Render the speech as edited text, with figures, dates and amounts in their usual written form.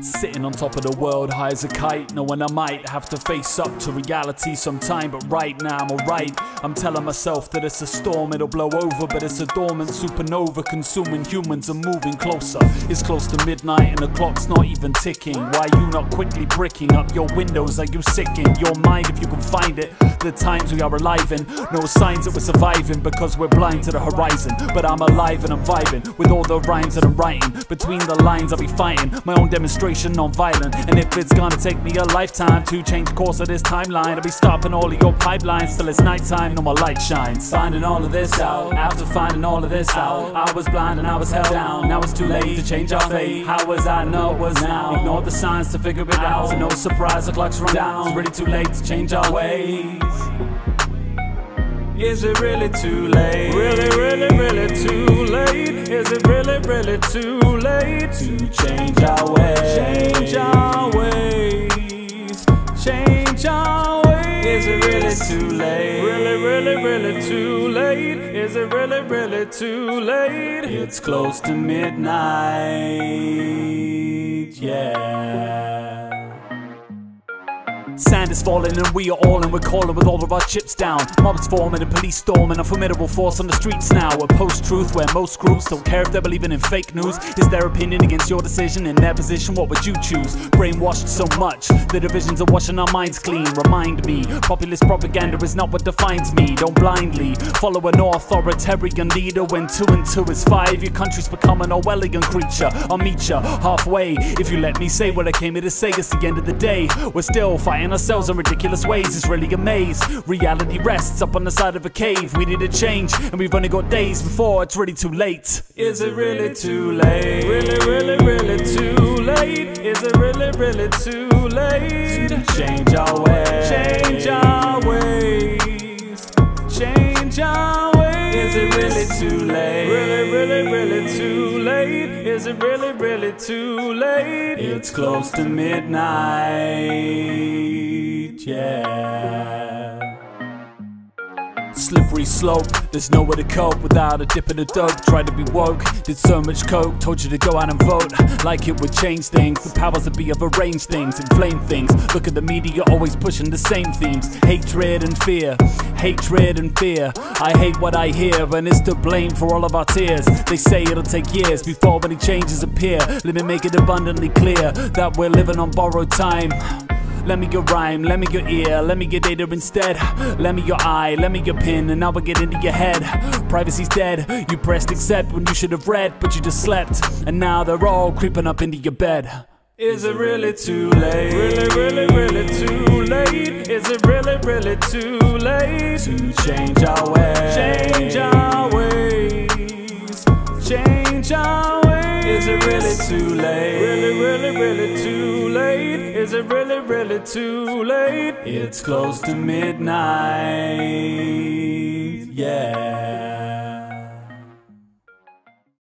Sitting on top of the world high as a kite, knowing I might have to face up to reality sometime. But right now I'm alright. I'm telling myself that it's a storm, it'll blow over, but it's a dormant supernova consuming humans and moving closer. It's close to midnight and the clock's not even ticking. Why you not quickly bricking up your windows? Are you sick in your mind if you can find it? The times we are alive in, no signs that we're surviving because we're blind to the horizon. But I'm alive and I'm vibing with all the rhymes that I'm writing. Between the lines I'll be fighting my own demonstration, non-violent. And if it's gonna take me a lifetime to change the course of this timeline, I'll be stopping all of your pipelines till it's nighttime. No, my light shines. Finding all of this out, after finding all of this out, I was blind and I was held down. Now it's too late to change our fate. How was I? No, it was now. Ignore the signs to figure it out. So no surprise, the clock's run down. It's really too late to change our ways. Is it really too late? Really, really, really too late. Is it really, really too late to change our ways? Change our ways. Change our ways. Is it really too late? Really, really, really too late. Is it really, really too late? It's close to midnight. Yeah. Sand is falling and we are all in, we're calling with all of our chips down. Mobs forming, a police storm and a formidable force on the streets now. A post-truth where most groups don't care if they're believing in fake news. Is their opinion against your decision? In their position, what would you choose? Brainwashed so much, the divisions are washing our minds clean. Remind me, populist propaganda is not what defines me. Don't blindly follow an authoritarian leader when 2 and 2 is 5. Your country's become an Orwellian creature. I'll meet you halfway if you let me say what I came here to say. It's the end of the day, we're still fighting ourselves in ridiculous ways. It's really a maze. Reality rests up on the side of a cave. We need a change and we've only got days before it's really too late. Is it really too late? Really, really, really too late. Is it really, really too late to change our ways? Change our ways. Change our ways. Is it really too late? Really, really, really too late. Is it really, really too late? It's close to midnight. Yeah. Slippery slope, there's nowhere to cope without a dip in the dope. Tried to be woke, did so much coke, told you to go out and vote like it would change things. The powers that be have arranged things, inflame things. Look at the media always pushing the same themes. Hatred and fear, hatred and fear. I hate what I hear and it's to blame for all of our tears. They say it'll take years before any changes appear. Let me make it abundantly clear that we're living on borrowed time. Lend me your rhyme, lend me your ear, lend me your data instead. Lend me your eye, lend me your pin, and I will get into your head. Privacy's dead, you pressed accept when you should have read, but you just slept, and now they're all creeping up into your bed. Is it really too late? Really, really, really too late. Is it really, really too late to change our ways? Change our ways. Change our ways. Is it really too late? Really, really, really too late. Is it really, really too late? It's close to midnight, yeah.